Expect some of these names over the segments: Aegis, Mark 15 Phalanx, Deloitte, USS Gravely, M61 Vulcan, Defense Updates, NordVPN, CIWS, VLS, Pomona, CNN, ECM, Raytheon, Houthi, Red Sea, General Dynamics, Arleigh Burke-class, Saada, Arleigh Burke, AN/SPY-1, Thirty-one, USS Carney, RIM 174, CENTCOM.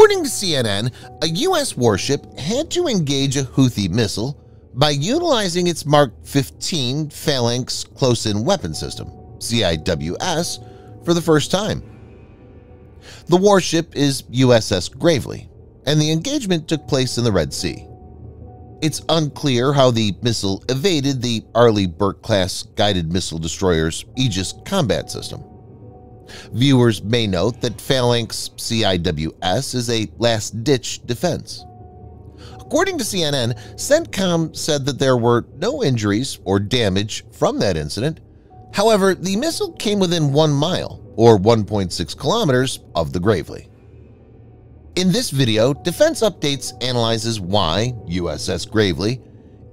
According to CNN, a U.S. warship had to engage a Houthi missile by utilizing its Mark 15 Phalanx close-in weapon system, CIWS, for the first time. The warship is USS Gravely, and the engagement took place in the Red Sea. It's unclear how the missile evaded the Arleigh Burke-class guided missile destroyer's Aegis combat system. Viewers may note that Phalanx CIWS is a last-ditch defense. According to CNN, CENTCOM said that there were no injuries or damage from that incident. However, the missile came within 1 mile, or 1.6 kilometers, of the Gravely. In this video, Defense Updates analyzes why USS Gravely,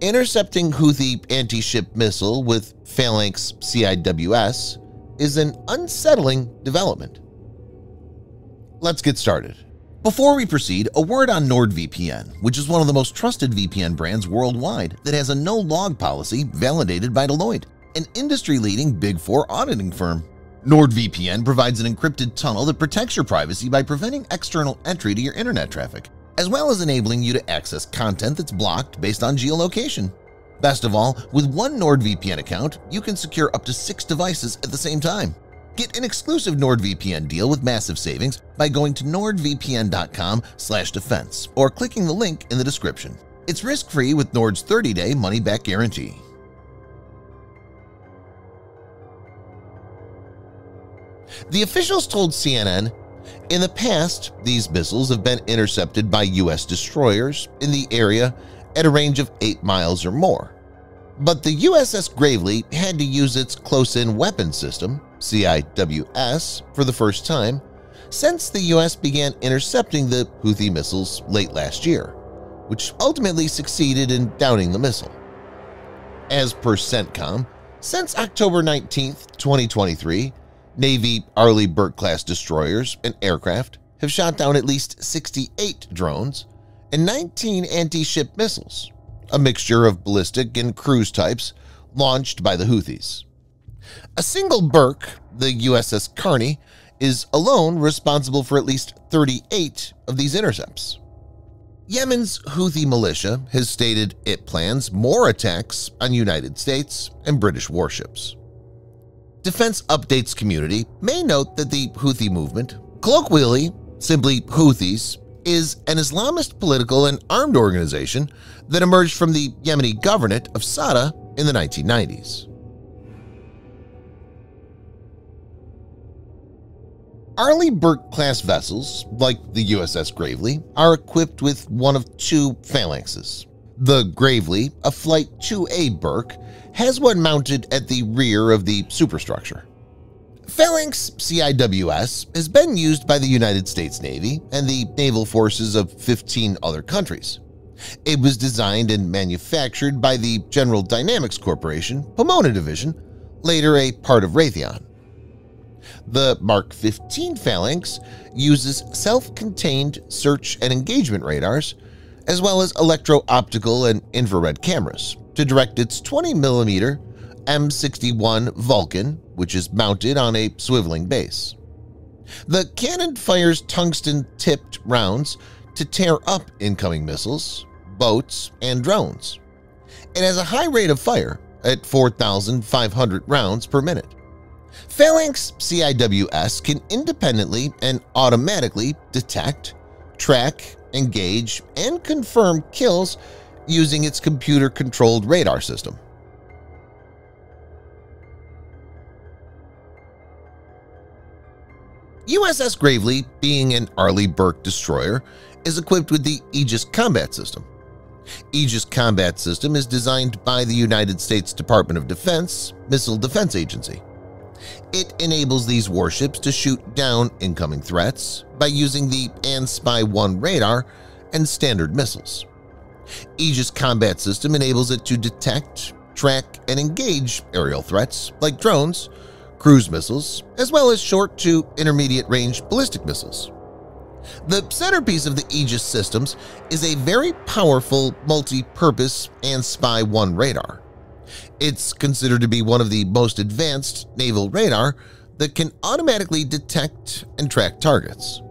intercepting Houthi anti-ship missile with Phalanx CIWS, is an unsettling development. Let's get started. Before we proceed, a word on NordVPN, which is one of the most trusted VPN brands worldwide that has a no-log policy validated by Deloitte, an industry-leading Big Four auditing firm. NordVPN provides an encrypted tunnel that protects your privacy by preventing external entry to your internet traffic, as well as enabling you to access content that's blocked based on geolocation. Best of all, with one NordVPN account, you can secure up to 6 devices at the same time. Get an exclusive NordVPN deal with massive savings by going to nordvpn.com/defense or clicking the link in the description. It's risk-free with Nord's 30-day money-back guarantee. The officials told CNN, "In the past, these missiles have been intercepted by U.S. destroyers in the area at a range of 8 miles or more, but the USS Gravely had to use its close-in weapon system, CIWS, for the first time since the U.S. began intercepting the Houthi missiles late last year, which ultimately succeeded in downing the missile." As per CENTCOM, since October 19, 2023, Navy Arleigh Burke-class destroyers and aircraft have shot down at least 68 drones and 19 anti-ship missiles, a mixture of ballistic and cruise types, launched by the Houthis. A single Burke, the USS Carney, is alone responsible for at least 38 of these intercepts. Yemen's Houthi militia has stated it plans more attacks on United States and British warships. Defense Updates community may note that the Houthi movement, colloquially simply Houthis, is an Islamist political and armed organization that emerged from the Yemeni governorate of Saada in the 1990s. Arleigh Burke-class vessels, like the USS Gravely, are equipped with one of 2 phalanxes. The Gravely, a Flight 2A Burke, has one mounted at the rear of the superstructure. Phalanx CIWS has been used by the United States Navy and the naval forces of 15 other countries. It was designed and manufactured by the General Dynamics Corporation, Pomona Division, later a part of Raytheon. The Mark 15 Phalanx uses self-contained search and engagement radars, as well as electro-optical and infrared cameras, to direct its 20mm M61 Vulcan, which is mounted on a swiveling base. The cannon fires tungsten-tipped rounds to tear up incoming missiles, boats, and drones. It has a high rate of fire at 4,500 rounds per minute. Phalanx CIWS can independently and automatically detect, track, engage, and confirm kills using its computer-controlled radar system. USS Gravely, being an Arleigh Burke destroyer, is equipped with the Aegis combat system. Aegis combat system is designed by the United States Department of Defense Missile Defense Agency. It enables these warships to shoot down incoming threats by using the AN/SPY-1 radar and standard missiles. Aegis combat system enables it to detect, track, and engage aerial threats like drones, cruise missiles, as well as short to intermediate-range ballistic missiles. The centerpiece of the Aegis systems is a very powerful multi-purpose AN/SPY-1 radar. It's considered to be one of the most advanced naval radar that can automatically detect and track targets.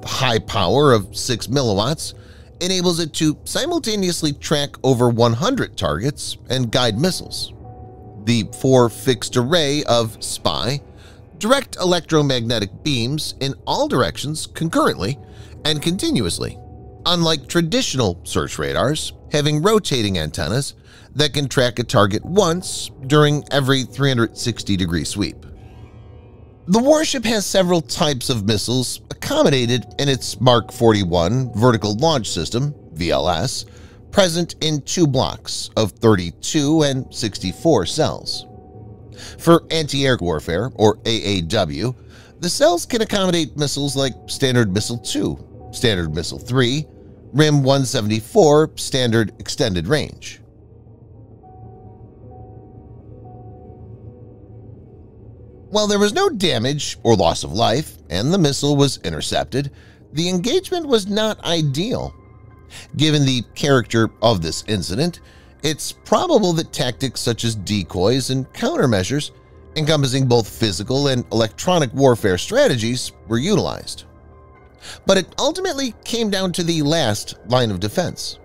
The high power of 6 milliwatts enables it to simultaneously track over 100 targets and guide missiles. The 4 fixed array of SPY direct electromagnetic beams in all directions concurrently and continuously, unlike traditional search radars having rotating antennas that can track a target once during every 360-degree sweep. The warship has several types of missiles accommodated in its Mark 41 Vertical Launch System (VLS), present in 2 blocks of 32 and 64 cells. For anti-air warfare, or AAW, the cells can accommodate missiles like Standard Missile 2, Standard Missile 3, RIM 174 Standard Extended Range. While there was no damage or loss of life and the missile was intercepted, the engagement was not ideal. Given the character of this incident, it's probable that tactics such as decoys and countermeasures, encompassing both physical and electronic warfare strategies, were utilized. But it ultimately came down to the last line of defense.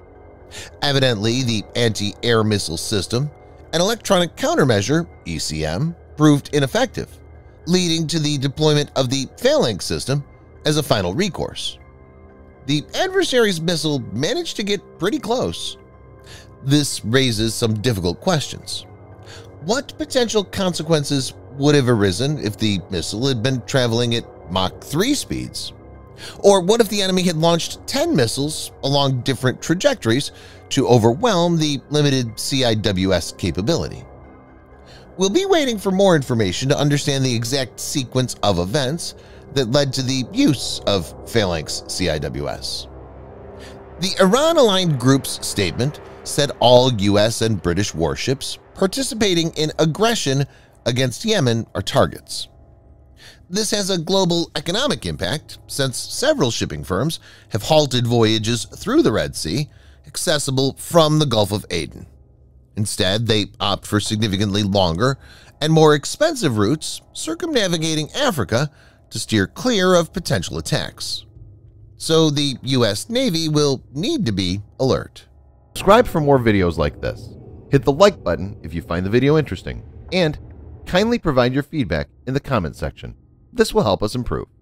Evidently, the anti-air missile system, an electronic countermeasure (ECM), proved ineffective, leading to the deployment of the Phalanx system as a final recourse. The adversary's missile managed to get pretty close. This raises some difficult questions. What potential consequences would have arisen if the missile had been traveling at Mach 3 speeds? Or what if the enemy had launched 10 missiles along different trajectories to overwhelm the limited CIWS capability? We'll be waiting for more information to understand the exact sequence of events that led to the use of Phalanx CIWS. The Iran-aligned group's statement said all U.S. and British warships participating in aggression against Yemen are targets. This has a global economic impact, since several shipping firms have halted voyages through the Red Sea, accessible from the Gulf of Aden. Instead, they opt for significantly longer and more expensive routes, circumnavigating Africa to steer clear of potential attacks. So the U.S. Navy will need to be alert. Subscribe for more videos like this. Hit the like button if you find the video interesting, and kindly provide your feedback in the comment section. This will help us improve.